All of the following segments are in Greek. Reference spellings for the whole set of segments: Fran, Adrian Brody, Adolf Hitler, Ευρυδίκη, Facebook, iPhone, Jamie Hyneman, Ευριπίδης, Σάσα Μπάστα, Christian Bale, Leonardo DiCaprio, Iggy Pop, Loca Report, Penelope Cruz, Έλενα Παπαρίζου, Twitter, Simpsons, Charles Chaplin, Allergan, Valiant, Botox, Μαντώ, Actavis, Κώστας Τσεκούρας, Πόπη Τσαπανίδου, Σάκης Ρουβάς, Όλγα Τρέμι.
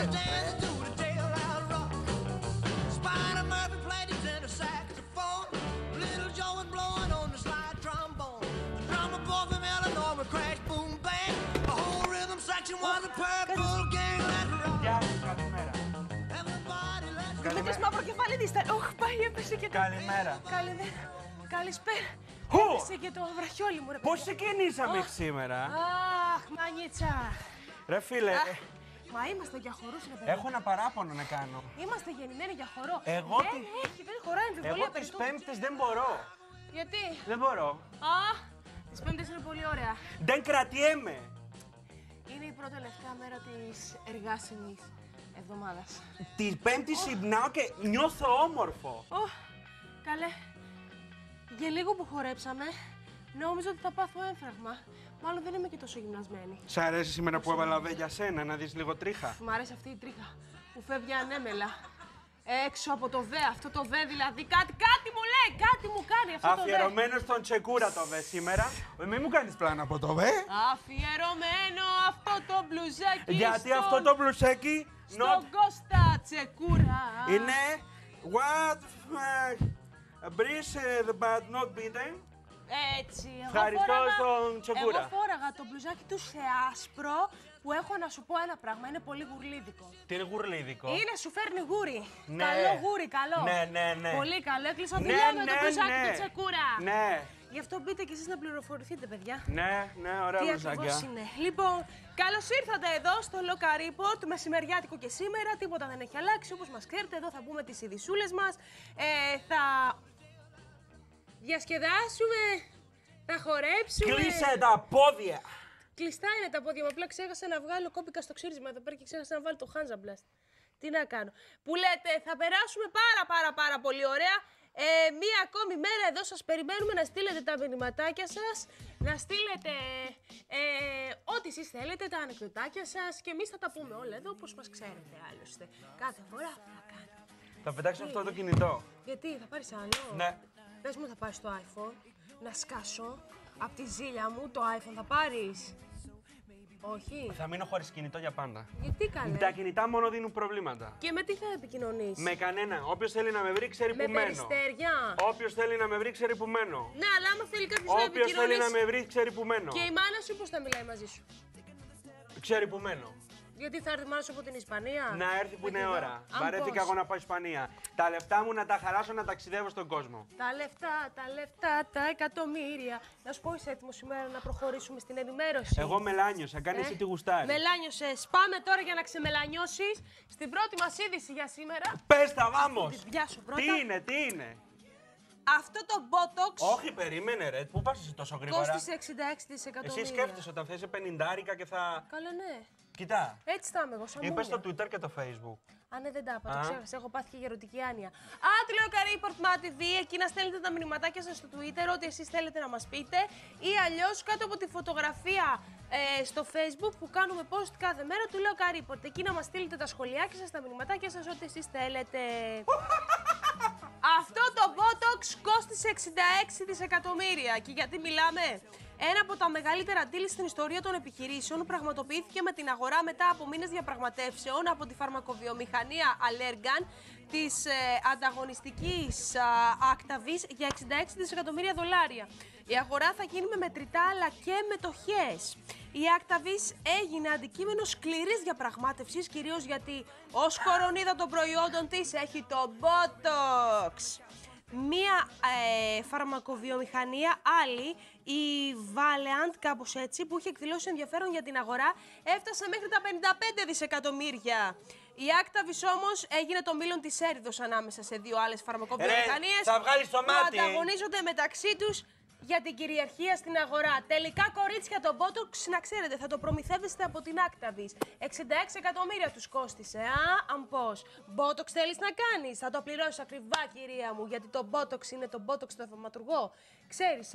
Με το μαύρο κεφάλι δίστα. Όχ, πάει, έπεσε και το... Καλημέρα. Καλημέρα. Καλησπέρα. Έπεσε και το βραχιόλι μου, ρε. Πώς ξεκινήσαμε σήμερα. Αχ, μανίτσα. Ρε φίλε. Μα είμαστε για χορούς, ρε παιδί. Έχω ένα παράπονο να κάνω. Είμαστε γεννημένοι για χορό. Εγώ... Δεν έχει, δεν χωράει εμφιβολία. Εγώ τις Πέμπτες δεν μπορώ. Γιατί. Δεν μπορώ. Α, τις Πέμπτες είναι πολύ ωραία. Δεν κρατιέμαι. Είναι η πρώτη λευκά μέρα της εργάσιμης εβδομάδας. Τη Πέμπτη συμπνάω και νιώθω όμορφο. Καλέ. Για λίγο που χορέψαμε, νόμιζα ότι θα πάθω έμφραγμα. Μάλλον δεν είμαι και τόσο γυμνασμένη. Σ' αρέσει σήμερα που έβαλα για σένα, να δεις λίγο τρίχα. Μ' αρέσει αυτή η τρίχα που φεύγει ανέμελα. Έξω από το δε, αυτό το δε δηλαδή. Κάτι μου λέει, κάτι μου κάνει αυτό το δε. Αφιερωμένο στον Τσεκούρα το δε σήμερα. Μην μου κάνεις πλάνα από το δε. Αφιερωμένο αυτό το μπλουζάκι. Γιατί στον... αυτό το μπλουζάκι. Στον Κώστα Τσεκούρα. Είναι. What breeze but not beaten. Έτσι. Ευχαριστώ στον Τσεκούρα. Εγώ φόραγα το μπλουζάκι του σε άσπρο που έχω να σου πω ένα πράγμα. Είναι πολύ γουρλίδικο. Τι είναι γουρλίδικο. Είναι σου φέρνει γούρι. Ναι. Καλό γούρι, καλό. Ναι, ναι, ναι. Πολύ καλό. Έκλεισα δουλειά με το μπλουζάκι του Τσεκούρα. Ναι. Γι' αυτό μπείτε κι εσείς να πληροφορηθείτε, παιδιά. Ναι, ναι, ωραία μπλουζάκια. Λοιπόν, καλώς ήρθατε εδώ στο Loca Report, μεσημεριάτικο και σήμερα. Τίποτα δεν έχει αλλάξει, όπως μας ξέρετε. Εδώ θα πούμε τις ειδισούλες μας. Θα διασκεδάσουμε, θα χορέψουμε. Κλείσε τα πόδια. Κλειστά είναι τα πόδια μου. Απλά ξέχασα να βγάλω κόπικα στο ξύρισμα εδώ πέρα και ξέχασα να βάλω το Hansablast. Τι να κάνω. Που λέτε, θα περάσουμε πάρα πολύ ωραία. Μία ακόμη μέρα εδώ σας περιμένουμε να στείλετε τα μηνυματάκια σας, να στείλετε ό,τι εσείς θέλετε, τα ανεκδοτάκια σας και εμείς θα τα πούμε όλα εδώ, όπως μας ξέρετε άλλωστε. Κάθε φορά θα κάνω. Θα πετάξω αυτό το κινητό. Γιατί, θα πάρεις άλλο. Ναι. Πες μου θα πάρεις το iPhone, να σκάσω από τη ζήλια μου το iPhone θα πάρεις. Όχι. Θα μείνω χωρίς κινητό για πάντα. Γιατί καλέ. Τα κινητά μόνο δίνουν προβλήματα. Και με τι θα επικοινωνείς. Με κανένα. Όποιος θέλει να με βρει, ξέρει που μένω. Με περιστέρια. Όποιος θέλει να με βρει, ξέρει που μένω. Ναι, αλλά άμα θέλει κάποιος να επικοινωνήσει. Όποιος θέλει να με βρει, ξέρει που μένω. Και η μάνα σου πώς θα μιλάει μαζί σου. Ξέρει που μένω. Γιατί θα έρθει μάνα σου από την Ισπανία. Να έρθει που είναι ώρα. Βαρέθηκα εγώ να πάω Ισπανία. Τα λεφτά μου να τα χαράσω να ταξιδεύω στον κόσμο. Τα λεφτά, τα εκατομμύρια. Να σου πω, είσαι έτοιμος σήμερα να προχωρήσουμε στην ενημέρωση. Εγώ μελάνιωσα, κάνει εσύ τη γουστάρι. Μελάνιωσες. Πάμε τώρα για να ξεμελανιώσεις στην πρώτη μας είδηση για σήμερα. Πες τα, βάμος. Τι είναι. Αυτό το Botox. Όχι, περίμενε, ρε. Πού πας εσύ τόσο γρήγορα. Κόστησε 66%. Εσύ σκέφτεσαι όταν θες 50 και θα. Καλό, ναι. Κοιτά. Έτσι θα είμαι εγώ. Είπες στο Twitter και το Facebook. Α, ναι, δεν τα είπα. Το ξέχασα. Έχω πάθει και γεροντική άνοια. Loca Report TV. Εκεί να στέλνετε τα μηνυματάκια σας στο Twitter, ό,τι εσείς θέλετε να μας πείτε. Ή αλλιώς κάτω από τη φωτογραφία στο Facebook που κάνουμε post κάθε μέρα του Loca Report. Εκεί να μας στείλετε τα σχολιάκια σας, τα μηνυματάκια σας, ό,τι εσείς θέλετε. Αυτό το Botox κόστησε 66 δισεκατομμύρια. Και γιατί μιλάμε. Ένα από τα μεγαλύτερα deal στην ιστορία των επιχειρήσεων πραγματοποιήθηκε με την αγορά μετά από μήνες διαπραγματεύσεων από τη φαρμακοβιομηχανία Allergan της ανταγωνιστικής Actavis για 66 δισεκατομμύρια δολάρια. Η αγορά θα γίνει με μετρητά αλλά και μετοχές. Η Actavis έγινε αντικείμενο σκληρής διαπραγμάτευσης, κυρίως γιατί ως κορονίδα των προϊόντων της έχει το Botox. Μία φαρμακοβιομηχανία, άλλη, η Valiant, κάπως έτσι, που είχε εκδηλώσει ενδιαφέρον για την αγορά, έφτασε μέχρι τα 55 δισεκατομμύρια. Η Actavis όμως έγινε το μήλον της έρηδος ανάμεσα σε δύο άλλες φαρμακοβιομηχανίες που ανταγωνίζονται μεταξύ τους για την κυριαρχία στην αγορά. Τελικά, κορίτσια, το Botox, να ξέρετε, θα το προμηθεύεστε από την Actavis. 66 εκατομμύρια τους κόστισε, αν πώς. Botox θέλεις να κάνεις, θα το πληρώσεις ακριβά, κυρία μου, γιατί το Botox είναι το Botox του ευματουργό. Ξέρεις,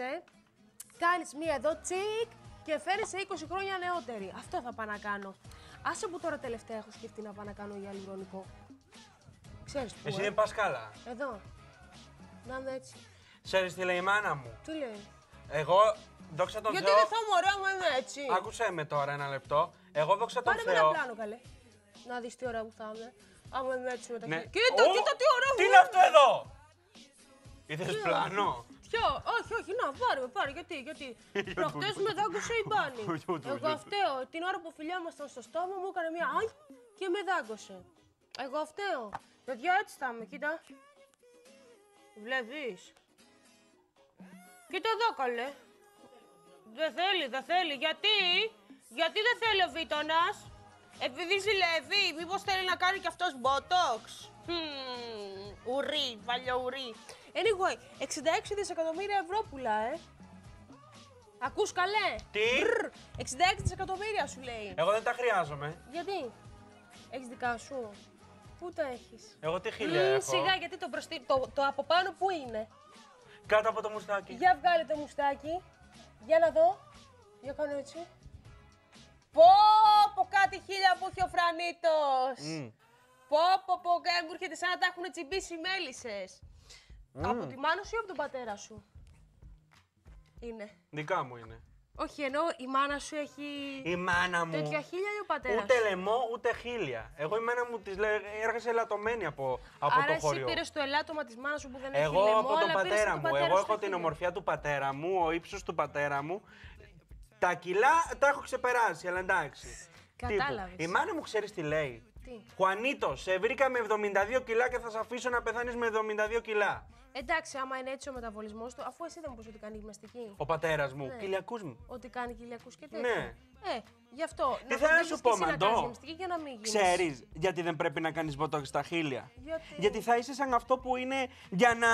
κάνεις μία εδώ τσικ και φέρεσαι 20 χρόνια νεότερη. Αυτό θα πάω να κάνω. Άσε που τώρα τελευταία έχω σκεφτεί να πάω να κάνω γυαλουρονικό. Ξέρεις που, εσύ είναι Πασκάλα. Εδώ. Να είμαι έτσι. Ξέρεις τι λέει η μάνα μου. Τι λέει. Εγώ, δόξα τον Θεό. Γιατί δεν θα μου ωραία μου είμαι έτσι. Άκουσε με τώρα ένα λεπτό. Εγώ, δόξα τον Θεό. Πάρε με ένα πλάνο, καλέ. Να δεις τι ωραία που θα είμαι. Άμα είμαι έτσι μετά. Ναι. Κοίτα, κοίτα τι ωραία που. Τι είναι αυτό εδώ! Είδες πλάνο. Ποιο, όχι, όχι, να πάρουμε, πάρε, γιατί. Προχτές με δάγκωσε η μπάνη. Εγώ φταίω. Την ώρα που φιλιάμασταν στο στόμα μου έκανε μια άγγι και με δάγκωσε. Εγώ φταίω. Παιδιά έτσι θα είμαι, κοίτα. Βλέπεις. Κοίτα εδώ, καλέ. Δεν θέλει, δεν θέλει. Γιατί, δεν θέλει ο Βίτονας. Επειδή ζηλεύει, μήπως θέλει να κάνει κι αυτός Botox. Ουρί, παλιό ουρί. Anyway, 66 δισεκατομμύρια ευρώ πουλά, Ακούς καλέ. Τι. 66 δισεκατομμύρια σου λέει. Εγώ δεν τα χρειάζομαι. Γιατί. Έχεις δικά σου. Πού τα έχεις. Εγώ τι χίλια έχω. Σιγά, γιατί το από πάνω πού είναι. Κάτω από το μουστάκι. Για βγάλε το μουστάκι. Για να δω. Για κάνω έτσι. Πω κάτι χίλια που έχει ο Φρανίτος. Πω, μου έρχεται σαν να τα έχουν τσιμπήσει οι μέλισσες. Από τη μάνα σου ή από τον πατέρα σου. Είναι. Δικά μου είναι. Όχι, ενώ η μάνα σου έχει. Η μάνα μου. Τέτοια χίλια ή ο πατέρα. Ούτε λαιμό, ούτε χίλια. Εγώ η μάνα μου τη λέει, έργασε ελαττωμένη από άρα το χωριό. Εσύ πήρες το ελάττωμα τη μάνα σου που δεν έχει λαιμό. Εγώ από τον πατέρα μου. Εγώ έχω την ομορφιά του πατέρα μου, ο ύψος του πατέρα μου. Τα κιλά τα έχω ξεπεράσει, αλλά εντάξει. Κατάλαβες. Η μάνα μου ξέρεις τι λέει. Χουανίτο, σε βρήκα με 72 κιλά και θα σε αφήσω να πεθάνεις με 72 κιλά. Εντάξει, άμα είναι έτσι ο μεταβολισμός του, αφού εσύ δεν μου πεις ότι κάνει γυμναστική. Ο πατέρας μου, ναι. Κοιλιακούς μου. Ότι κάνει κοιλιακούς και τέτοια. Ναι. Γι' αυτό. Τι θέλω να σου πω, Μαντώ. Ξέρεις γιατί δεν πρέπει να κάνεις Botox στα χείλια. Γιατί θα είσαι σαν αυτό που είναι για να.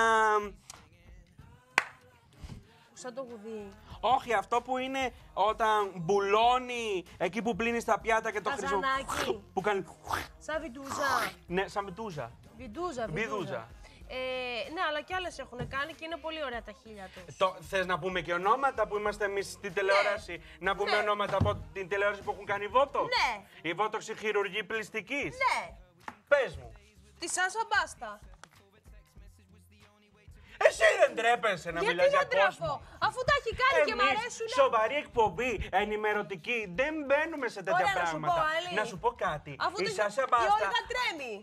Σαν το γουδί. Όχι, αυτό που είναι όταν μπουλώνει εκεί που πλύνει τα πιάτα και το χρυσό. Που κάνει. Σαν βιντούζα. Ναι, σαν βιντούζα. Βιντούζα. Ναι, αλλά κι άλλες έχουν κάνει και είναι πολύ ωραία τα χείλια τους. Θες να πούμε και ονόματα που είμαστε εμείς στην τηλεόραση, ναι. Να πούμε ονόματα από την τηλεόραση που έχουν κάνει Botox. Ναι. Η Botox η χειρουργή πλυστικής. Ναι. Πες μου. Τη Σάσα Μπάστα. Εσύ δεν τρέπεσαι να μιλάς για κόσμο. Αφού τα έχει κάνει εμείς, και μ' αρέσουν. Σοβαρή εκπομπή, ενημερωτική, δεν μπαίνουμε σε τέτοια ωραία, πράγματα. Να σου πω κάτι. Αφού η Σάσα Μπάστα. Τρέμει.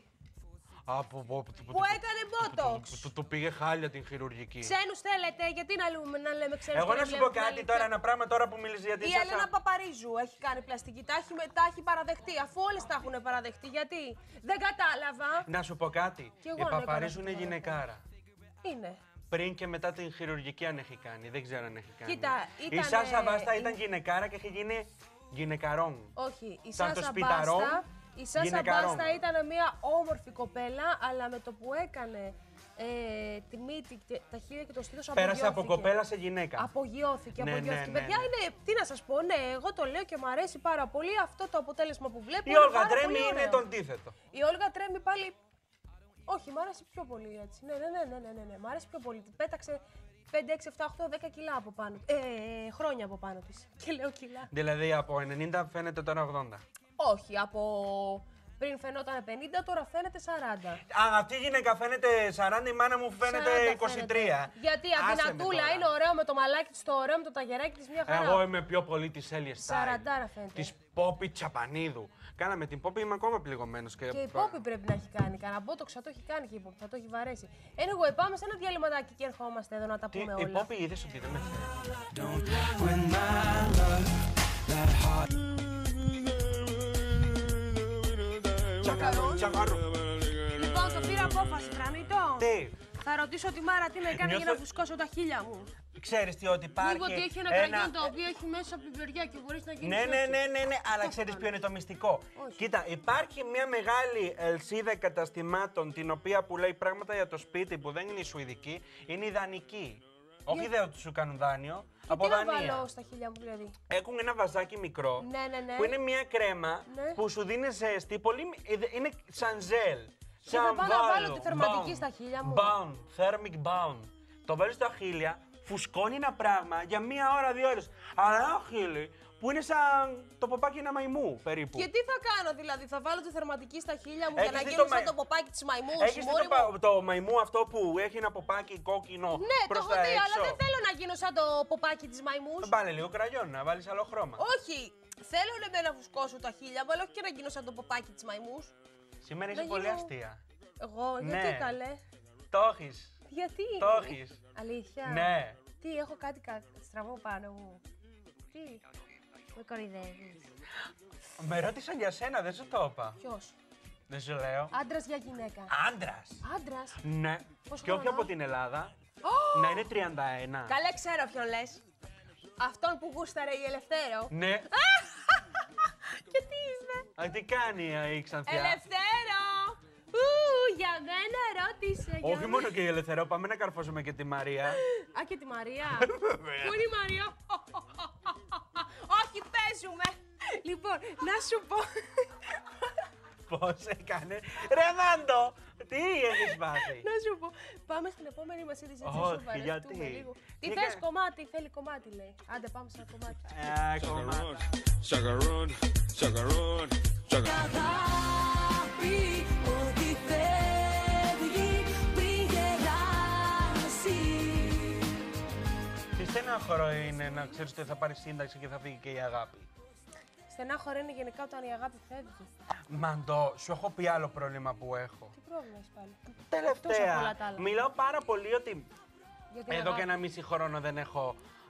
Που έκανε Botox. Του πήγε χάλια την χειρουργική. Ξένους θέλετε, γιατί να λέμε ξένους. Εγώ να σου πω κάτι τώρα, ένα πράγμα τώρα που μιλήσει για την. Η Έλενα Παπαρίζου έχει κάνει πλαστική. Τα έχει παραδεχτεί, αφού όλες τα έχουν παραδεχτεί. Γιατί δεν κατάλαβα. Να σου πω κάτι. Η Παπαρίζου είναι γυναικάρα. Είναι. Πριν και μετά την χειρουργική, αν έχει κάνει. Δεν ξέρω αν έχει κάνει. Κοίτα, η Σάσα Μπάστα ήταν γυναικάρα και έχει γίνει γυναικαρόν. Όχι, η Σάσα Μπάστα. Η Σάσα Μπάστα ήταν μια όμορφη κοπέλα, αλλά με το που έκανε τη μύτη, τα χείλια και το στήθος απογειώθηκε. Πέρασε από κοπέλα σε γυναίκα. Απογειώθηκε, Ναι. Παιδιά, είναι, τι να σας πω, ναι, εγώ το λέω και μου αρέσει πάρα πολύ αυτό το αποτέλεσμα που βλέπω. Η Όλγα Τρέμι είναι το αντίθετο. Η Όλγα Τρέμι πάλι. Όχι, μου άρεσε πιο πολύ έτσι. Ναι. Μου άρεσε πιο πολύ. Πέταξε 5, 6, 7, 8, 10 κιλά από πάνω. Χρόνια από πάνω της. Και λέω κιλά. Δηλαδή από 90 φαίνεται τώρα 80. Όχι, από πριν φαινόταν 50, τώρα φαίνεται 40. Α, αυτή η γυναίκα φαίνεται 40, η μάνα μου φαίνεται 23. Φαίνεται. Γιατί αδυνατούλα είναι ωραίο με το μαλάκι της, το ωραίο με το ταγεράκι της, μια χαρά. Εγώ είμαι πιο πολύ της Έλλιες Στάιλ, της Πόπη Τσαπανίδου. Κάναμε την Πόπη, είμαι ακόμα πληγωμένος. Και η Πόπη πρέπει να έχει κάνει, κανένα Botox θα το έχει κάνει και η Πόπη, θα το έχει βαρέσει. Εγώ πάμε σε ένα διαλυματάκι και ερχόμαστε εδώ να τα πούμε όλα. Η Πόπη είδες ότι δεν με θέλει. Λοιπόν, το πήρα απόφαση, Φρανίτο. Τι. Θα ρωτήσω τη Μάρα τι με έκανε για να φουσκώσω τα χείλια μου. Ξέρεις τι, ότι υπάρχει. Λίγο ότι έχει ένα κραγιόν το οποίο έχει μέσα πιπεριά και μπορείς να γίνει. Ναι, αλλά ξέρεις ποιο είναι το μυστικό. Όχι. Κοίτα, υπάρχει μια μεγάλη αλυσίδα καταστημάτων την οποία πουλάει πράγματα για το σπίτι που δεν είναι η σουηδική, είναι η δανική. Όχι δε ότι σου κάνουν δάνειο. Από τι δανεία. Να βάλω στα χείλια μου, δηλαδή. Έχουν ένα βαζάκι μικρό που είναι μια κρέμα που σου δίνει ζέστη. Πολύ. Είναι σαν ζέλ. Σαν θα πάω να βάλω τη θερματική στα χείλια μου. Bound, thermic bound. Το βάζεις στα χείλια, φουσκώνει ένα πράγμα για μία ώρα, δύο ώρες. Αλλά χείλη που είναι σαν το ποπάκι ένα μαϊμού περίπου. Και τι θα κάνω, δηλαδή, θα βάλω τη θερματική στα χείλια μου για να γίνω σαν το ποπάκι της μαϊμού. Έχεις δει το μαϊμού αυτό που έχει ένα ποπάκι κόκκινο προς τα έξω. Ναι, το έχω δει, αλλά δεν θέλω να γίνω σαν το ποπάκι της μαϊμού. Πάλε λίγο κραγιόν, να βάλεις άλλο χρώμα. Όχι, Θέλω λεμπέ να φουσκώσω τα χείλια μου, αλλά όχι και να γίνω σαν το ποπάκι της μαϊμούς. Σήμερα είσαι πολύ αστεία. Εγώ, γιατί ναι. Καλέ. Το έχεις. Γιατί. Το έχεις. Αλήθεια. Ναι. Τι, έχω κάτι στραβό πάνω μου. Τι. Με κοροϊδεύεις. Με ρώτησαν για σένα, δεν σου το είπα. Ποιος. Δεν σου λέω. Άντρας για γυναίκα. Άντρας. Άντρας. Ναι. Πώς και όχι από την Ελλάδα. Oh! Να είναι 31. Καλέ, ξέρω ποιον λες. Αυτόν που γούσταρε η Ελευθέρο. Ναι. Και τι είσαι. Α, τι κάνει η Ξανθιά. Ελευθέρο. Για μένα ρώτησε. Όχι μόνο και η Ελευθερό, πάμε να καρφώσουμε και τη Μαρία. Α, και τη Μαρία. Πού είναι η Μαρία. Όχι, παίζουμε. Λοιπόν, να σου πω. Πώς έκανε. Ρε Μάντω, τι έχεις μάθει. Να σου πω, πάμε στην επόμενη μας είδηση. Όχι, γιατί. Τι θες κομμάτι, θέλει κομμάτι λέει. Άντε πάμε σε ένα κομμάτι. Σακαρών, σακαρών, στενάχωρο είναι να ξέρεις ότι θα πάρεις σύνταξη και θα φύγει και η αγάπη. Στενάχωρο είναι γενικά όταν η αγάπη φεύγει. Μαντώ, σου έχω πει άλλο πρόβλημα που έχω. Τι πρόβλημα είσαι πάλι. Τελευταία. Μιλάω πάρα πολύ ότι εδώ και ένα μισή χρόνο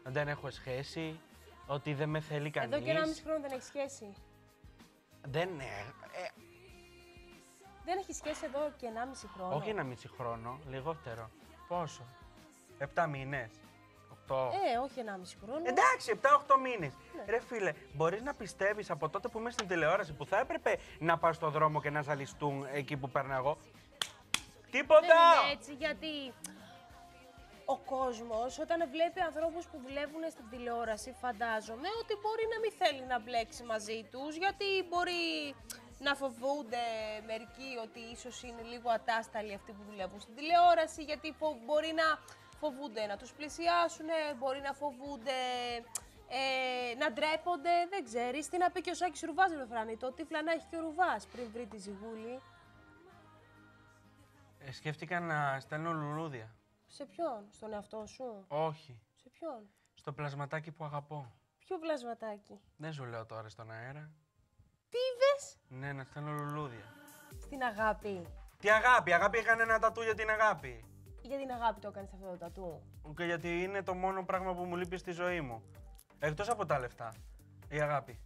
δεν έχω σχέση, ότι δεν με θέλει κανείς. Εδώ και ένα μισή χρόνο δεν έχει σχέση. Δεν έχει σχέση εδώ και ένα μισή χρόνο. Όχι ένα μισή χρόνο, λιγότερο. Πόσο. 7 μήνες. 8. Όχι 1,5 χρόνο. Εντάξει, 7-8 μήνες. Ναι. Ρε φίλε, μπορείς να πιστεύεις από τότε που είμαι στην τηλεόραση που θα έπρεπε να πάω στον δρόμο και να ζαλιστούν εκεί που παίρνω εγώ. Τίποτα! Δεν είναι έτσι, γιατί ο κόσμος όταν βλέπει ανθρώπους που δουλεύουν στην τηλεόραση, φαντάζομαι ότι μπορεί να μην θέλει να μπλέξει μαζί τους, γιατί μπορεί να φοβούνται μερικοί ότι ίσως είναι λίγο ατάσταλοι αυτοί που δουλεύουν στην τηλεόραση, γιατί μπορεί να φοβούνται να τους πλησιάσουνε, μπορεί να φοβούνται να ντρέπονται, δεν ξέρεις. Τι να πει και ο Σάκης Ρουβάς, με Φρανή, το τι φλανά έχει και ο Ρουβάς πριν βρει τη ζυγούλη. Σκέφτηκα να στέλνω λουλούδια. Σε ποιον, στον εαυτό σου? Όχι. Σε ποιον? Στο πλασματάκι που αγαπώ. Ποιο πλασματάκι? Δεν σου λέω τώρα στον αέρα. Τι είδες? Ναι, να στέλνω λουλούδια. Στην αγάπη. Τι αγάπη, αγάπη έκανε ένα τατού για την αγάπη. Για την αγάπη το έκανες αυτό το τατού. Και γιατί είναι το μόνο πράγμα που μου λείπει στη ζωή μου. Εκτός από τα λεφτά. Η αγάπη.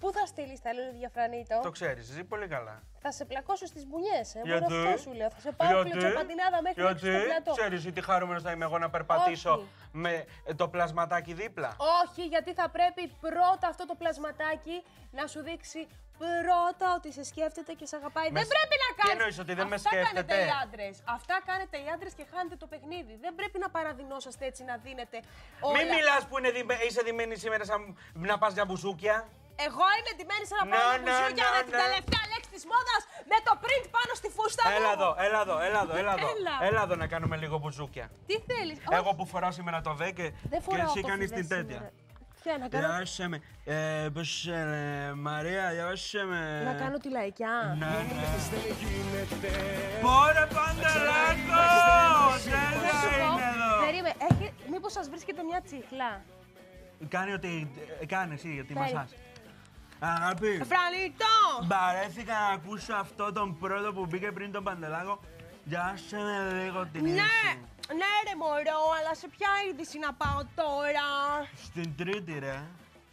Πού θα στείλεις τα λουλούδια, Φρανίτο? Το ξέρεις, ζει πολύ καλά. Θα σε πλακώσω στις μπουνιές, μόνο αυτό σου λέω. Θα σε πάω πλουτσοπαντινάδα μέχρι έξω στο πλατό. Ξέρεις τι χαρούμενος θα είμαι εγώ να περπατήσω όχι με το πλασματάκι δίπλα. Όχι, γιατί θα πρέπει πρώτα αυτό το πλασματάκι να σου δείξει πρώτα ότι σε σκέφτεται και σε αγαπάει. Δεν πρέπει να κάνεις. Τι εννοείς ότι δεν με σκέφτεται? Αυτά κάνετε οι άντρες και χάνετε το παιχνίδι. Δεν πρέπει να παραδεινόσαστε έτσι, να δίνετε όλα. Μην μιλάς που είσαι δημένη σήμερα σαν να πας για μπουζούκια. Εγώ είμαι ντυμένη σαν να πάω για μπουζούκια με την τελευταία λέξη της μόδας, με το print πάνω στη φούστα μου. Έλα εδώ να κάνουμε λίγο μπουζούκια. Τι θέλεις? Εγώ που φοράω σήμερα το ΔΕ και εσύ κάνεις την τέτοια. Διάβασε με. Πώς είναι, Μαρία, διάβασε με. Να κάνω τη λαϊκιά. Ναι, ναι. Πόρε Παντελάκο! Έλα είναι εδώ. Περίμενε, μήπως σας βρίσκεται μια τσίχλα. Κάνει ό,τι κάνει εσύ, γιατί μασάς. Αγαπητοί. Φρανίτο! Μπαρέθηκα να ακούσω αυτό τον πρώτο που μπήκε πριν τον Παντελάκο. Διάβασε με λίγο την είδηση. Ναι! Ναι ρε μωρό, αλλά σε ποια είδηση να πάω τώρα? Στην τρίτη ρε.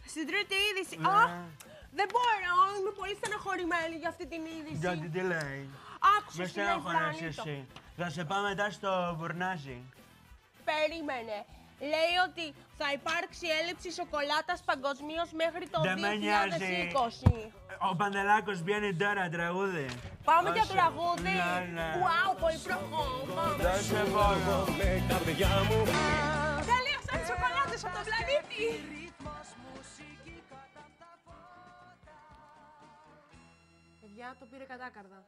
Στην τρίτη είδηση, ναι. Α, δεν μπορώ, είμαι πολύ στεναχωρημένη για αυτή την είδηση. Γιατί τι λέει? Άκουσες τι λέει Φρανίτο. Θα σε πάω μετά στο Βουρνάζι. Περίμενε. Λέει ότι θα υπάρξει έλλειψη σοκολάτας παγκοσμίως μέχρι το 2020. Ο Παντελάκος βγαίνει τώρα τραγούδι. Πάμε για τραγούδι. Ουάου, πολύ προχώμα. Τελείωσαν τις σοκολάτες από τον πλανήτη. Παιδιά, το πήρε κατάκαρδα.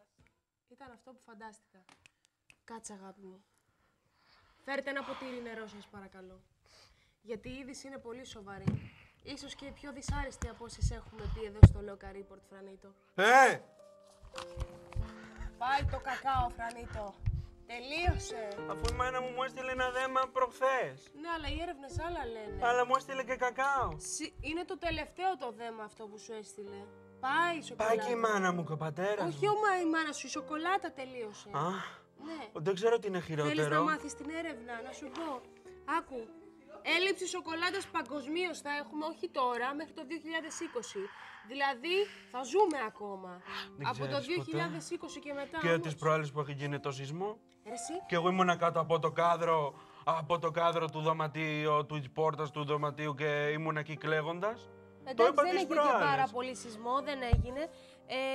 Ήταν αυτό που φαντάστηκα. Κάτσε αγάπη μου. Φέρτε ένα ποτήρι νερό σας παρακαλώ, γιατί η είδηση είναι πολύ σοβαρή. Ίσως και η πιο δυσάρεστη από όσες έχουμε πει εδώ στο Loca Report, Φρανίτο. Πάει το κακάο, Φρανίτο. Τελείωσε. Αφού η μάνα μου έστειλε ένα δέμα προχθές. Ναι, αλλά οι έρευνες άλλα λένε. Αλλά μου έστειλε και κακάο. Είναι το τελευταίο το δέμα αυτό που σου έστειλε. Πάει η σοκολάτα. Πάει και η μάνα μου και ο πατέρας. Όχι, η μάνα σου, η σοκολάτα τελείωσε. Α, ναι. Δεν ξέρω τι είναι χειρότερο. Θέλεις να μάθεις την έρευνα, να σου πω. Άκου. Έλλειψη σοκολάτας παγκοσμίως θα έχουμε, όχι τώρα, μέχρι το 2020. Δηλαδή, θα ζούμε ακόμα. Από το 2020 ποτέ. Και μετά. Και τις προάλλες που έχει γίνει το σεισμό. Εσύ. Και εγώ ήμουνα κάτω από το κάδρο, του δωματίου, της πόρτας του δωματίου και ήμουν εκεί κλαίγοντας. Εντάξει, δεν έγινε και πάρα πολύ σεισμό, δεν έγινε.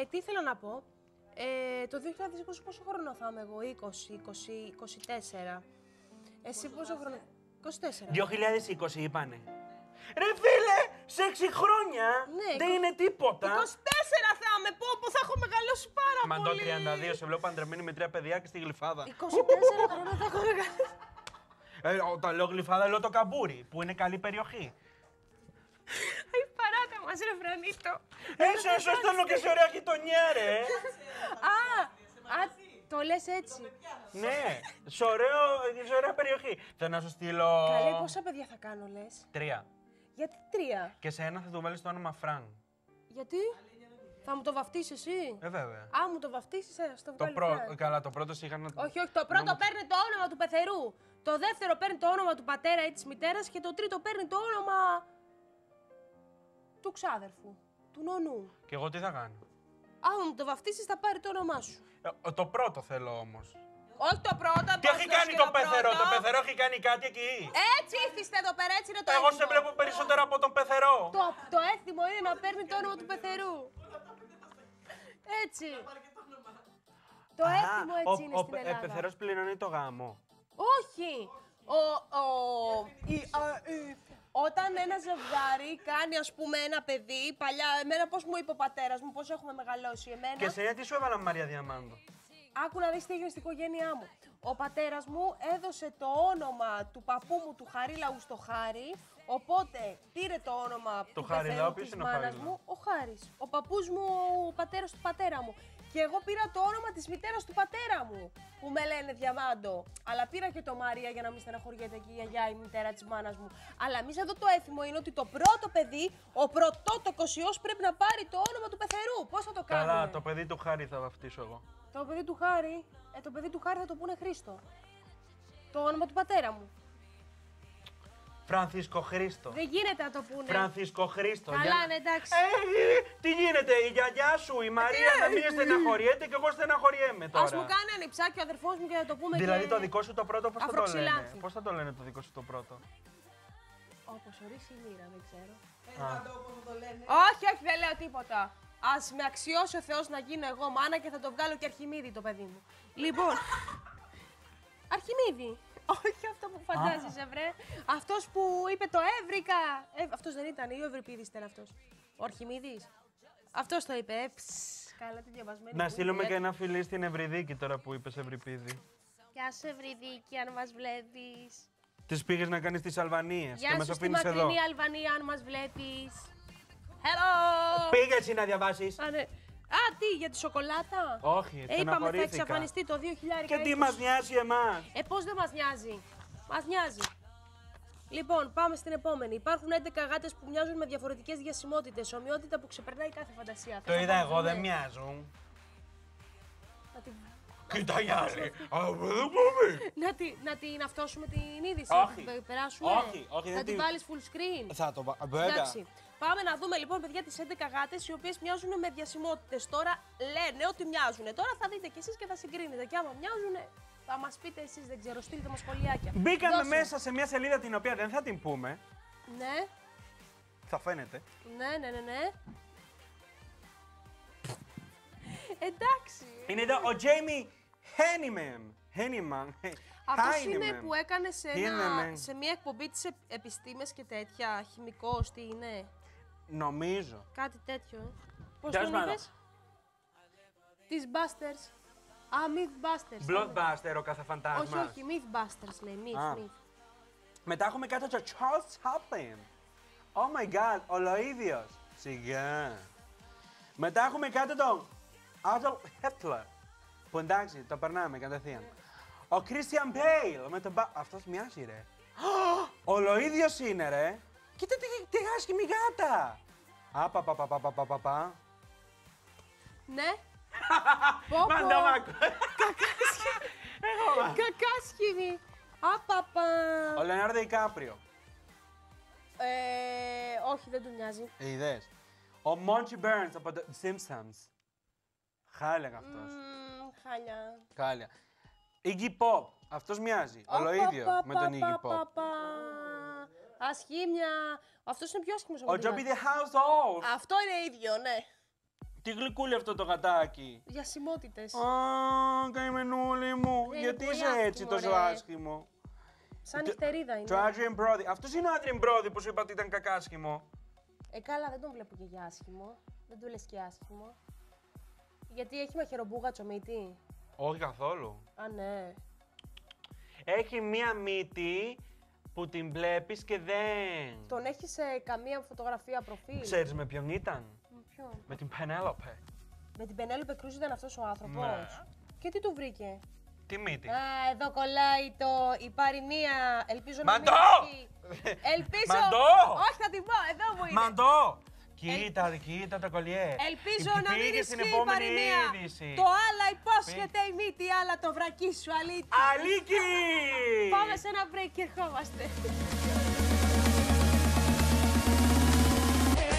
Τι θέλω να πω. Το 2020 πόσο χρόνο θα είμαι εγώ, 20, 24. Εσύ πόσο χρόνο... 24. 2020 είπανε. Ρε φίλε, σε 6 χρόνια ναι, δεν είναι τίποτα. 24 θα είμαι, πω θα έχω μεγαλώσει πάρα πολύ. Μαντώ 32, σε βλέπω παντρεμένη με 3 παιδιά και στη Γλυφάδα. 24 χρόνια θα έχω μεγαλώσει. Όταν λέω Γλυφάδα λέω το Καμπούρι, που είναι καλή περιοχή. Αϊ, παράτα μας ρε Φρανίτο. Έσο θέλω και σε ωραία γειτονιά ρε. Το λες έτσι. Ναι, σε ωραία περιοχή. Θέλω να σου στείλω... Καλέ, πόσα παιδιά θα κάνω, λες. 3. Γιατί 3? Και σε ένα θα του βάλεις το όνομα Φραν. Γιατί? Θα μου το βαφτίσεις εσύ. Βέβαια. Α, μου το βαφτίσεις, στο βγάλει Φραν. Καλά, το πρώτο σίγαν... Όχι, το πρώτο παίρνει το όνομα του πεθερού. Το δεύτερο παίρνει το όνομα του πατέρα ή της μητέρας και το τρίτο παίρνει το όνομα... του ξάδερφου, του νονού. Και εγώ τι θα κάνω? Αν μου το βαφτίσεις, θα πάρει το όνομά σου. Το πρώτο θέλω όμως. Όχι το πρώτο, τι έχει κάνει το πεθερό, το πεθερό έχει κάνει κάτι εκεί. Έτσι ήθιστε εδώ πέρα, έτσι είναι το έθιμο. Εγώ σε βλέπω περισσότερο από τον πεθερό. Το έθιμο είναι να παίρνει το όνομα του πεθερού. Έτσι. Το έθιμο έτσι είναι στην Ελλάδα. Ο πεθερός πληρώνει το γάμο. Όχι. Όταν ένα ζευγάρι κάνει, ας πούμε, ένα παιδί, παλιά, εμένα πώς μου είπε ο πατέρας μου, πώς έχουμε μεγαλώσει εμένα. Και σε γιατί σου έβαλα Μαρία Διαμάντο. Άκου να δεις τι έγινε στην οικογένειά μου. Ο πατέρας μου έδωσε το όνομα του παππού μου, του Χαρίλαου, στο Χάρη, οπότε πήρε το όνομα του πεθερού της μάνας μου, ο Χάρης. Ο παππούς μου, ο πατέρας του πατέρα μου. Και εγώ πήρα το όνομα της μητέρας του πατέρα μου, που με λένε Διαμάντο. Αλλά πήρα και το Μαρία για να μην στεναχωριέται και η γιαγιά, η μητέρα της μάνας μου. Αλλά εμείς εδώ το έθιμο είναι ότι το πρώτο παιδί, ο πρωτότοκος ιός, πρέπει να πάρει το όνομα του πεθερού. Πώς θα το κάνουμε? Καλά, το παιδί του Χάρη θα βαφτίσω εγώ. Το παιδί του Χάρη, το παιδί του Χάρη θα το πούνε Χρήστο. Το όνομα του πατέρα μου. Φρανθίσκο Χρήστο. Δεν γίνεται να το πούνε. Φρανθίσκο Χρήστο. Καλά, ναι, εντάξει. Τι γίνεται, η γιαγιά σου, η Μαρία, να μην στεναχωριέται και εγώ στεναχωριέμαι τώρα. Ας μου κάνει ανιψάκι ο αδερφός μου και να το πούμε. Δηλαδή το δικό σου το πρώτο, πώς θα το λένε? Πώς θα το λένε το δικό σου το πρώτο? Όπως ορίσει η μοίρα, δεν ξέρω. Όπως θα το λένε. Όχι, όχι, δεν λέω τίποτα. Ας με αξιώσει ο Θεός να γίνω εγώ μάνα και θα το βγάλω και Αρχιμήδη το παιδί μου. Λοιπόν. Αρχιμήδη. Όχι αυτό που φαντάζεσαι, βρε. Αυτός που είπε το έβρικα. Αυτός δεν ήταν, ή ο Ευριπίδης ήταν αυτός? Ο Αρχιμήδης. Αυτός το είπε. Καλά, τη διαβασμένη. Να στείλουμε και ένα φιλί στην Ευρυδίκη τώρα που είπες Ευρυπίδη. Γεια σου, Ευρυδίκη, αν μας βλέπεις. Τις πήγες να κάνεις τις Αλβανίες και μας αφήνεις εδώ. Γεια σου, στη μακρινή Αλβανία, αν μας βλέπεις. Hello! Πήγες εσύ να διαβάσεις. Α, τι, για τη σοκολάτα. Όχι, είπαμε θα εξαφανιστεί το 2020. Και τι μας νοιάζει εμάς? Πώς δεν μας νοιάζει. Μας νοιάζει. Λοιπόν, πάμε στην επόμενη. Υπάρχουν 11 γάτες που μοιάζουν με διαφορετικές διασημότητες. Ομοιότητα που ξεπερνάει κάθε φαντασία. Το είδα εγώ, δεν μοιάζουν. Κοίτα η άλλη. Να την αυτόσουμε την είδηση. Όχι, όχι. Θα την βάλεις full screen. Θα το βάλεις. Πάμε να δούμε λοιπόν, παιδιά, τις 11 γάτες οι οποίες μοιάζουν με διασημότητες. Τώρα λένε ότι μοιάζουν. Τώρα θα δείτε κι εσείς και θα συγκρίνετε. Και άμα μοιάζουν, θα μας πείτε εσείς. Δεν ξέρω, στείλτε μας σχολιάκια. Μπήκαμε μέσα σε μια σελίδα την οποία δεν θα την πούμε. Ναι. Θα φαίνεται. Ναι. Εντάξει. Είναι εδώ ο Jamie Hyneman. Αυτός είναι που έκανε σε μια εκπομπή της επιστήμες και τέτοια. Χημικός, τι είναι? Νομίζω. Κάτι τέτοιο. Πώς τον είπες? Τις Busters. Α, Myth Busters. Blockbuster ο καθαφαντάσμας. Όχι, Myth Busters λέει, Myth. Μετά έχουμε κάτι το Charles Chaplin. Oh my god, ολοίδιος. Σιγά. Μετά έχουμε κάτι το Adolf Hitler. Που εντάξει, το περνάμε κατευθείαν. Ο Christian Bale με τον μπα... Αυτός μοιάζει ρε. Ολοίδιος είναι ρε. Κοίτα τι άσχημη γάτα. Απαπαπαπαπαπαπαπα. Ναι. Μαντώ μάκο. Κακάσχημη. Απαπα. Ο Λεονάρντο Ντικάπριο. Όχι, δεν του μοιάζει. Είδες. Ο Monty Burns από το Simpsons. Χάλια αυτός. Χάλια. Χάλια. Iggy Pop. Αυτός μοιάζει. Ολοίδιο με τον Iggy Pop. Ασχήμια. Αυτός είναι πιο ασχήμιος. Ο Joby the House Off. Αυτό είναι ίδιο, ναι. Τι γλυκούλη αυτό το γατάκι. Για σημότητες. Α, καημενούλη μου. Γιατί είσαι έτσι τόσο άσχημο. Σαν νυχτερίδα είναι. Το Adrian Brody. Αυτός είναι ο Adrian Brody που σου είπα ότι ήταν κακάσχημο. Καλά, δεν τον βλέπω και για άσχημο. Δεν του λες και άσχημο. Γιατί έχει μαχαιρομπούγατσο μύτη. Όχι καθόλου. Α, ναι. Έχει μία μύτη που την βλέπεις και δεν. Τον έχει σε καμία φωτογραφία προφίλ. Ξέρεις με ποιον ήταν. Με ποιον. Με την Penelope. Με την Penelope Cruz ήταν αυτός ο άνθρωπος. Ναι. Και τι του βρήκε. Τη μύτη. Α, εδώ κολλάει το η παροιμία. Ελπίζω να μην έχει. Ελπίζω. Μαντώ! Όχι, θα την πω, εδώ μου είναι. Μαντώ! Κοίτα, κοίτα το κολλιέ. Ελπίζω να μην ισχύει η παροιμία. Το άλλα υπόσχεται η μύτη, άλλα το βρακί σου, αλήτη. Αλίκη! Πάμε σε ένα break και ερχόμαστε.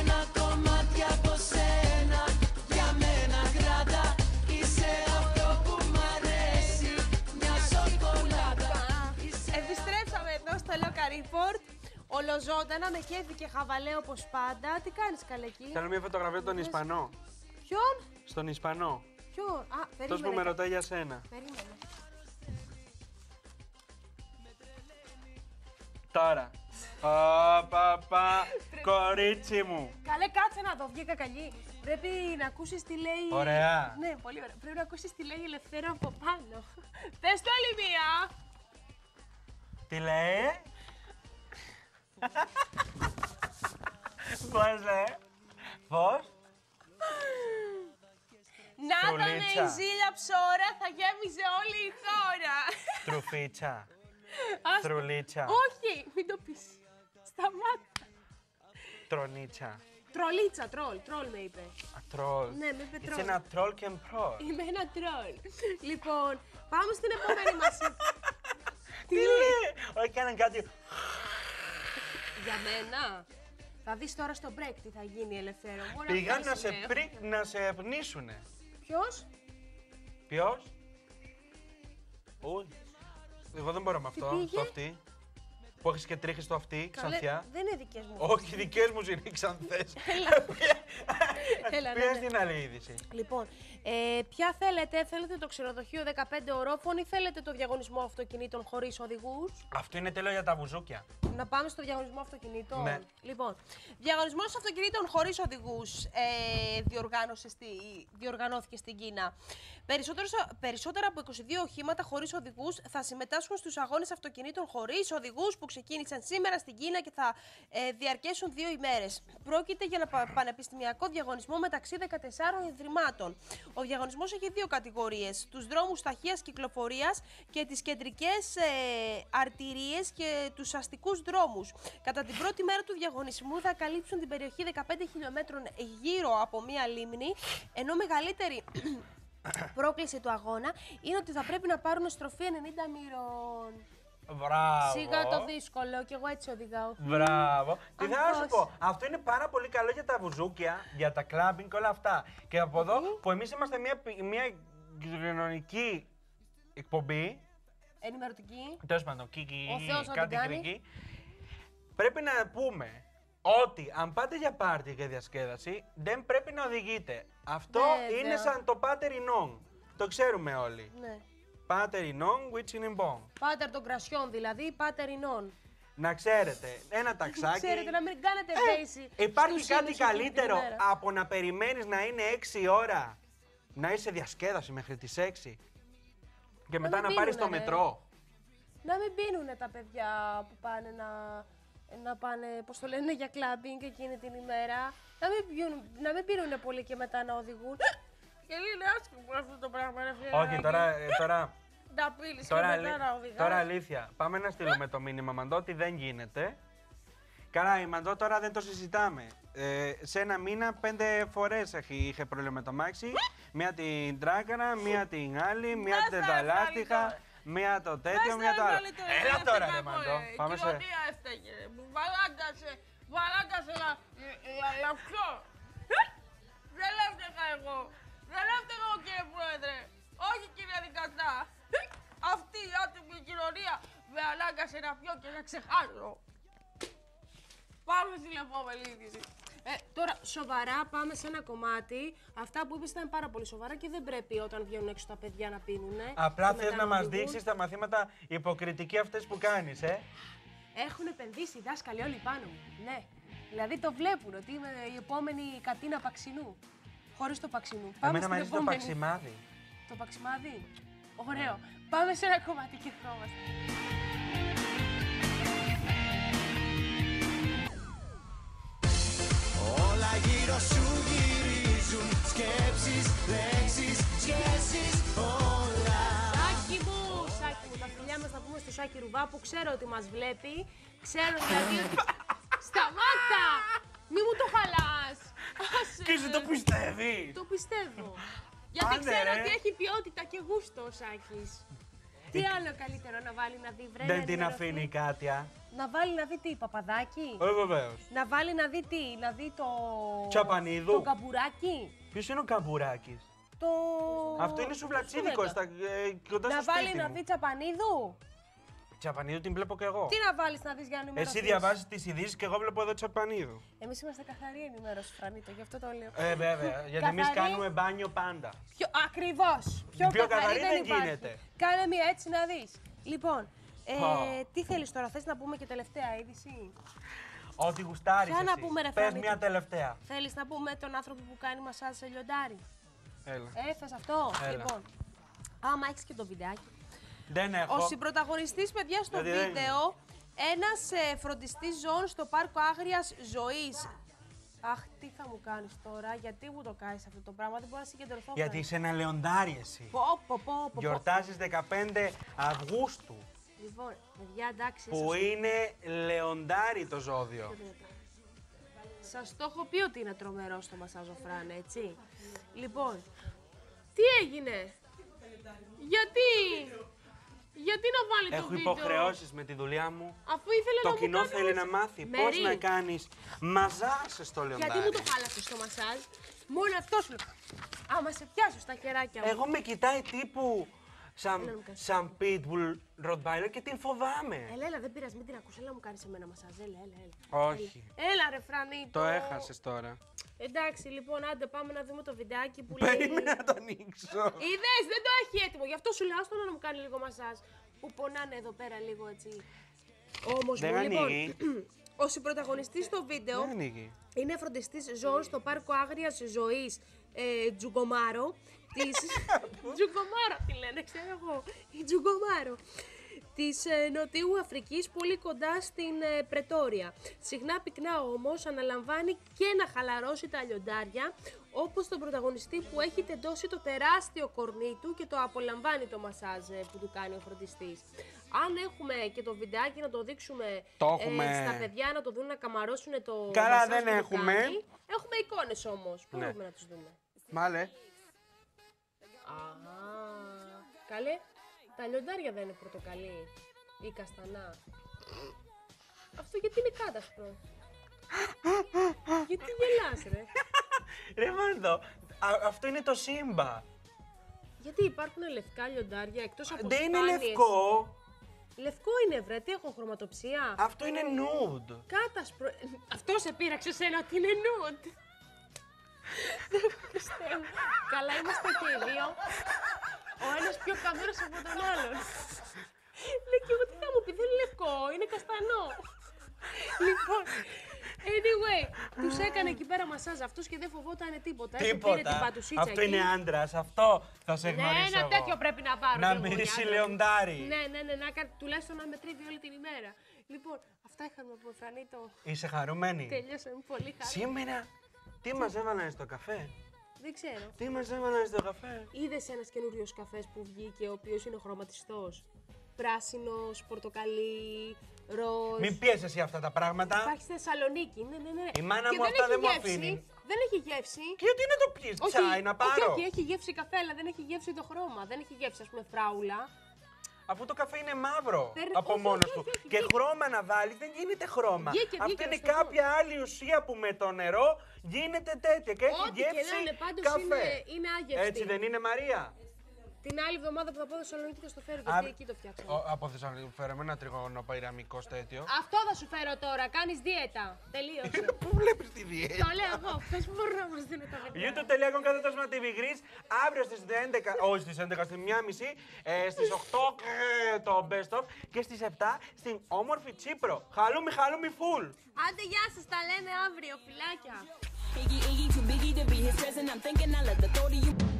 Ένα κομμάτι από σένα, για μένα κράτα. Είσαι αυτό που μ' αρέσει, μια σοκολάτα. Επιστρέψαμε εδώ στο Loca Report. Ολοζώντανα, με κέφι και χαβαλέ όπως πάντα. Τι κάνεις καλέ εκεί. Θέλω μια φωτογραφία τον Ισπανό. Ποιον? Στον Ισπανό. Ποιον? Α, περίμενε. Αυτός που με ρωτάει για σένα. Περίμενε. Τώρα. Παπα, κορίτσι μου. Καλέ κάτσε να το βγήκα καλή. Πρέπει να ακούσεις τι λέει... Ωραία. Ναι, πολύ ωραία. Πρέπει να ακούσεις τι λέει η Ελευθέρα από πάνω. Πες το άλλη μία. Τι λέει. Πώς λέ, πώς. Να ήταν η ζήλια ψώρα, θα γέμιζε όλη η χώρα. Τρουφίτσα, τρουλίτσα. Όχι, μην το πεις. Σταμάτα. Τρονίτσα. Τρολίτσα, τρόλ με είπε. Α, τρόλ. Ναι, με είπε τρόλ. Είσαι ένα τρόλ και μπρό. Είμαι ένα τρόλ. Λοιπόν, πάμε στην επόμενη μας. Τι λέει. Όχι, κάναν κάτι. Για μένα. Θα δεις τώρα στο break τι θα γίνει ελευθερό. Πήγαν να σε πνίσουνε. Ποιος? Ποιος? Όλοι. Εγώ δεν μπορώ με αυτό. Το αυτή. Που έχεις και τρίχεις στο αυτή, ξανθιά. Δεν είναι δικές μου. Όχι, δικές μου είναι οι ξανθές. Έλα. Ποιες την άλλη είδηση. Λοιπόν, ποια θέλετε το ξενοδοχείο 15 ωρόφων ή θέλετε το διαγωνισμό αυτοκινήτων χωρίς οδηγούς. Αυτό είναι τέλειο για τα βουζούκια. Να πάμε στο διαγωνισμό αυτοκινήτων. Ναι. Λοιπόν, διαγωνισμός αυτοκινήτων χωρίς οδηγούς διοργανώθηκε στην Κίνα. Περισσότερα από 22 οχήματα χωρίς οδηγούς θα συμμετάσχουν στους αγώνες αυτοκινήτων χωρίς οδηγούς που ξεκίνησαν σήμερα στην Κίνα και θα διαρκέσουν 2 ημέρες. Πρόκειται για ένα πανεπιστημιακό διαγωνισμό μεταξύ 14 ιδρυμάτων. Ο διαγωνισμός έχει 2 κατηγορίες. Τους δρόμους ταχείας κυκλοφορίας και τις κεντρικές αρτηρίες και τους αστικούς δρόμους. Κατά την πρώτη μέρα του διαγωνισμού θα καλύψουν την περιοχή 15 χιλιόμετρων γύρω από μία λίμνη, ενώ μεγαλύτερη πρόκληση του αγώνα είναι ότι θα πρέπει να πάρουν στροφή 90 μοίρων. Μπράβο. Σίγα το δύσκολο και εγώ έτσι οδηγάω. Μπράβο. Τι θα σου πω, αυτό είναι πάρα πολύ καλό για τα βουζούκια, για τα κλάμπινγκ και όλα αυτά. Και από εδώ που εμείς είμαστε μια κοινωνική εκπομπή. Ενημερωτική. Τέλος πάντων, κάτι κρίκι. Πρέπει να πούμε ότι αν πάτε για πάρτι και διασκέδαση, δεν πρέπει να οδηγείτε. Αυτό είναι σαν το πάτερ εινόν. Το ξέρουμε όλοι. Ναι. Πάτερ εινόν, which είναι bon. Πάτερ των κρασιών δηλαδή, πάτερ εινόν. Να ξέρετε, ένα ταξάκι. Ξέρετε, να μην κάνετε θέση. Υπάρχει κάτι καλύτερο από να περιμένεις να είναι 6 ώρα, να είσαι διασκέδαση μέχρι τις 6 και μετά να πάρεις το μετρό. Να μην πίνουνε τα παιδιά που πάνε να πάνε, πώς το λένε, για κλάμπινγκ εκείνη την ημέρα. Να μην πίνουνε πολύ και μετά να οδηγούν. Και είναι άσχημο αυτό το πράγμα. Όχι, τώρα τα πύλησε. Τώρα αλήθεια. Πάμε να στείλουμε το μήνυμα, Μαντώ, ότι δεν γίνεται. Καλά, η Μαντώ τώρα δεν το συζητάμε. Σε ένα μήνα 5 φορές είχε πρόβλημα με το μάξι. Μία την τράγκαρα, μία την άλλη, μία την τεταλάτυχα. Μία το τέτοιο, μία το άλλο. Έλα τώρα, ρε Μαντώ. Πάμε σε... Κοινωνία έφταγε, μου βαλάντασε λαυκό. Δεν έφταγα εγώ. Δεν έφταγα εγώ, κύριε Πρόεδρε. Όχι, κύριε Δικαστά. Αυτή η άτομη κοινωνία με ανάγκασε να πιω και να ξεχάσω. Πάμε στην επόμενη είδηση. Τώρα, σοβαρά, πάμε σε ένα κομμάτι. Αυτά που είπες ήταν πάρα πολύ σοβαρά και δεν πρέπει όταν βγαίνουν έξω τα παιδιά να πίνουν. Απλά θες να μας δείξεις τα μαθήματα υποκριτική αυτές που κάνεις, Έχουν επενδύσει οι δάσκαλοι όλοι πάνω μου. Ναι. Δηλαδή το βλέπουν ότι είμαι η επόμενη κατίνα παξινού. Χωρίς το παξινού. Εμένα μ' αρέσει το παξιμάδι. Το παξιμάδι. Ωραίο. Πάμε σε ένα κομμάτι και ερχόμαστε. Όλα γύρω σου γυρίζουν, σκέψεις, λέξεις, σχέσεις, όλα. Σάκι μου, Σάκι μου, τα φιλιά μας θα πούμε στο Σάκι Ρουβά που ξέρω ότι μας βλέπει. Ξέρω δηλαδή ότι... Σταμάτα! Μη μου το χαλάς! Άσε! Το πιστεύει! Το πιστεύω. Γιατί ξέρω ότι έχει ποιότητα και γούστο ο Σάκης. Τι άλλο καλύτερο να βάλει να δει, βρε. Δεν την αφήνει κάτι, Να βάλει να δει τι, Παπαδάκι. Βεβαίως. Να βάλει να δει τι, να δει το... Τσαπανίδου. Το Καμπουράκι. Ποιος είναι ο Καμπουράκης? Το... Αυτό είναι σουβλατσίδικος, κοντά στο σπίτι μου. Να βάλει να δει Τσαπανίδου. Τσαπανίδου την βλέπω και εγώ. Τι να βάλεις να δεις για ενημερωθείς? Εσύ διαβάζεις τις ειδήσεις και εγώ βλέπω εδώ Τσαπανίδου. Εμείς είμαστε καθαρή ενημέρωση, Φρανίτο, γι' αυτό το λέω. Βέβαια, γιατί εμείς κάνουμε μπάνιο πάντα. Ακριβώς. Πιο καθαρή δεν γίνεται. Κάνε μία έτσι να δεις. Λοιπόν, τι θέλεις τώρα, θες να πούμε και τελευταία είδηση? Ό,τι γουστάρεις εσύ. Να πούμε, ρε, πες μία τελευταία. Θέλεις να πούμε τον άνθρωπο που κάνει μασάζ σε λιοντάρι? Έλα. Έφτασε αυτό. Λοιπόν, άμα έχεις και το βιντεάκι. Δεν έχω. Ο συμπροταγωνιστής, παιδιά, στο βίντεο, ένας φροντιστής ζώων στο πάρκο Άγριας Ζωής. Αχ, τι θα μου κάνεις τώρα, γιατί μου το κάνεις αυτό το πράγμα, δεν μπορώ να συγκεντρωθώ. Γιατί είσαι ένα λεοντάρι εσύ. Γιορτάζεις 15 Αυγούστου. Λοιπόν, παιδιά, εντάξει. Που είναι λεοντάρι το ζώδιο. Σας το έχω πει ότι είναι τρομερό στο μασάζ ο Φραν, έτσι. Λοιπόν, τι έγινε? Γιατί να βάλει το βίντεο? Έχω υποχρεώσεις με τη δουλειά μου. Αφού ήθελε να μου κάνει... Το κοινό θέλει να μάθει πώς να κάνεις μασάζ στο λεοντάρι. Γιατί μου το χάλασες το μασάζ? Μόνο αυτό σου λέω. Άμα σε πιάσω στα κεράκια μου. Εγώ με κοιτάει τύπου σαν pitbull rottweiler και την φοβάμαι. Έλα, δεν πειράζει, μην την ακούς. Έλα, μου κάνεις εμένα μασάζ. Έλα. Όχι. Έλα, ρε Φρανίτο. Το έχασες τώρα. Εντάξει, λοιπόν, άντε πάμε να δούμε το βιντεάκι που λέει. Περίμενα να το ανοίξω. Είδες, δεν το έχει έτοιμο. Γι' αυτό σου λέω, άστο να μου κάνει λίγο μασάζ. Που πονάνε εδώ πέρα λίγο έτσι. Όμως, δεν ανοίγει. Λοιπόν, ο συμπροταγωνιστής στο βίντεο είναι φροντιστής ζώων στο πάρκο Άγριας Ζωής Τζουγκομάρο. Τζουγκομάρο τη λένε, ξέρω εγώ. Η Τζουγκομάρο. Της Νοτιού Αφρικής, πολύ κοντά στην Πρετόρια. Συχνά πυκνά όμως αναλαμβάνει και να χαλαρώσει τα λιοντάρια, όπως τον πρωταγωνιστή που έχει τεντώσει το τεράστιο κορμί του και το απολαμβάνει το μασάζ που του κάνει ο φροντιστής. Αν έχουμε και το βιντεάκι να το δείξουμε στα παιδιά, να το δουν να καμαρώσουν το μασάζ δεν έχουμε. Κάνει. Έχουμε εικόνες όμως, που μπορούμε να τους δούμε. Μάλε. Καλέ. Τα λιοντάρια δεν είναι πορτοκαλί ή καστανά. Αυτό γιατί είναι κάτασπρο. Γιατί γελάς, ρε. Ρε Μάντω, αυτό είναι το Σύμπα. Γιατί υπάρχουν λευκά λιοντάρια εκτός από σπάνιες. Δεν είναι λευκό. Λευκό είναι, βρε, τι έχω χρωματοψία. Αυτό είναι nude. Κάτασπρο. Αυτό σε πείραξε σένα ότι είναι nude. Δεν πιστεύω. Καλά είμαστε και οι δύο. Ο ένας πιο καμέρος από τον άλλον. Λέει και εγώ τι θα μου πει, δεν είναι λευκό, είναι καστανό. Λοιπόν, anyway, τους έκανε εκεί πέρα μασάζ αυτούς και δεν φοβόταν τίποτα. Τίποτα. Αυτό είναι άντρας, αυτό θα σε γνωρίσω εγώ. Ναι, ένα τέτοιο πρέπει να πάρω. Να μυρίσει λεοντάρι. Ναι, τουλάχιστον να με τρίβει όλη την ημέρα. Λοιπόν, αυτά είχαμε από Φρανίτο. Είσαι χαρούμενη? Τελειώσαμε πολύ χαρούμενη. Σήμερα, τι μας έβαλαν στο καφέ? Δεν ξέρω. Τι μας έβαλες στο καφέ. Είδες ένας καινούριος καφές που βγήκε, ο οποίος είναι χρωματιστός. Πράσινος, πορτοκαλί, ροζ. Μην πιέσεις εσύ αυτά τα πράγματα. Υπάρχει στη Θεσσαλονίκη. Ναι. Η μάνα μου αυτά δεν μου αφήνει. Δεν έχει γεύση. Και γιατί να το πιεις, τσάι να πάρω. Όχι, έχει γεύση καφέ, αλλά δεν έχει γεύση το χρώμα. Δεν έχει γεύση, ας πούμε, φράουλα. Αφού το καφέ είναι μαύρο από μόνο του. Και χρώμα να βάλει δεν γίνεται χρώμα. Αυτή είναι κάποια άλλη ουσία που με το νερό γίνεται τέτοια. Και έχει γεύση καφέ. Έτσι δεν είναι, Μαρία? Την άλλη εβδομάδα που θα πάω Θεσσαλονίκη θα στο φέρω, γιατί εκεί το φτιάξω. Από Θεσσαλονίκη που φέραμε ένα τριγωνοπαϊραμικό τέτοιο. Αυτό θα σου φέρω τώρα, κάνεις δίαιτα. Τελείωσε. Πού βλέπεις τη δίαιτα? Το λέω εγώ, πες που μπορώ να μας δίνω τα παιδιά. youtube.com/tvgreece, αύριο στις 11, όχι στις 11, στις 1.30, στις 8 το Best Of και στις 7 στην όμορφη Τσίπρο. Χαλούμι, χαλούμι, φουλ. Άντε γεια σας, τα λέμε αύριο, φιλάκια.